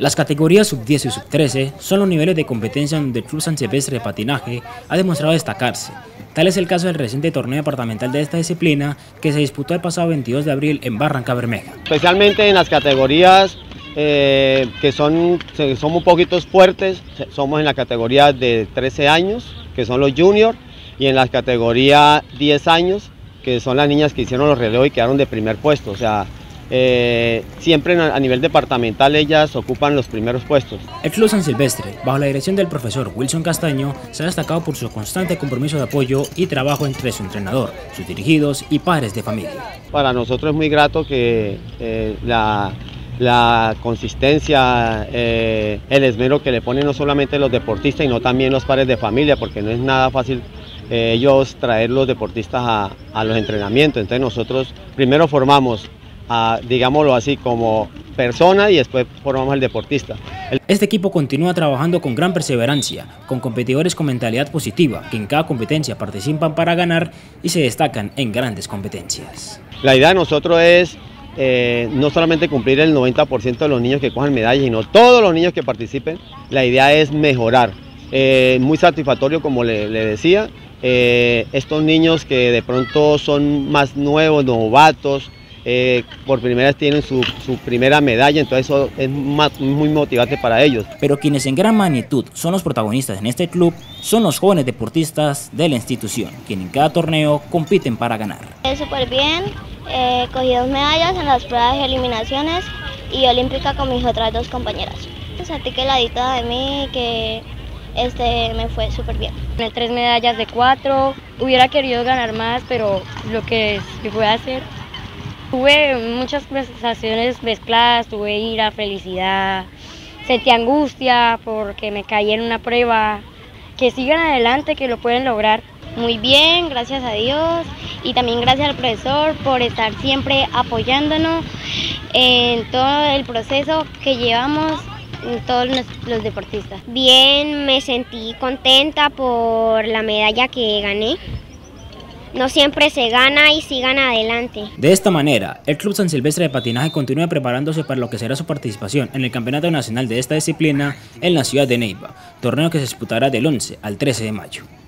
Las categorías sub-10 y sub-13 son los niveles de competencia donde el Club San Silvestre de Patinaje ha demostrado destacarse. Tal es el caso del reciente torneo departamental de esta disciplina que se disputó el pasado 22 de abril en Barranca Bermeja. Especialmente en las categorías que son muy poquitos fuertes, somos en la categoría de 13 años, que son los juniors, y en la categoría 10 años, que son las niñas que hicieron los relevos y quedaron de primer puesto. O sea, siempre a nivel departamental ellas ocupan los primeros puestos. El Club San Silvestre, bajo la dirección del profesor Wilson Castaño, se ha destacado por su constante compromiso de apoyo y trabajo entre su entrenador, sus dirigidos y padres de familia. Para nosotros es muy grato que la consistencia, el esmero que le ponen no solamente los deportistas, sino también los padres de familia, porque no es nada fácil ellos traer los deportistas a los entrenamientos. Entonces nosotros primero formamos, digámoslo así, como persona y después formamos al deportista. Este equipo continúa trabajando con gran perseverancia, con competidores con mentalidad positiva, que en cada competencia participan para ganar y se destacan en grandes competencias. La idea de nosotros es no solamente cumplir el 90% de los niños que cojan medallas, sino todos los niños que participen. La idea es mejorar. Muy satisfactorio, como le decía, estos niños que de pronto son más nuevos, novatos, por primera vez tienen su primera medalla, entonces eso es muy motivante para ellos. Pero quienes en gran magnitud son los protagonistas en este club son los jóvenes deportistas de la institución, quienes en cada torneo compiten para ganar. Súper bien, cogí 2 medallas en las pruebas de eliminaciones y olímpica con mis otras 2 compañeras. Sentí que la dita de mí, que me fue súper bien. Gané 3 medallas de 4, hubiera querido ganar más, pero lo que se puede hacer. Tuve muchas sensaciones mezcladas, tuve ira, felicidad, sentí angustia porque me caí en una prueba. Que sigan adelante, que lo pueden lograr. Muy bien, gracias a Dios y también gracias al profesor por estar siempre apoyándonos en todo el proceso que llevamos en todos los deportistas. Bien, me sentí contenta por la medalla que gané. No siempre se gana y sigan adelante. De esta manera, el Club San Silvestre de Patinaje continúa preparándose para lo que será su participación en el Campeonato Nacional de esta disciplina en la ciudad de Neiva, torneo que se disputará del 11 al 13 de mayo.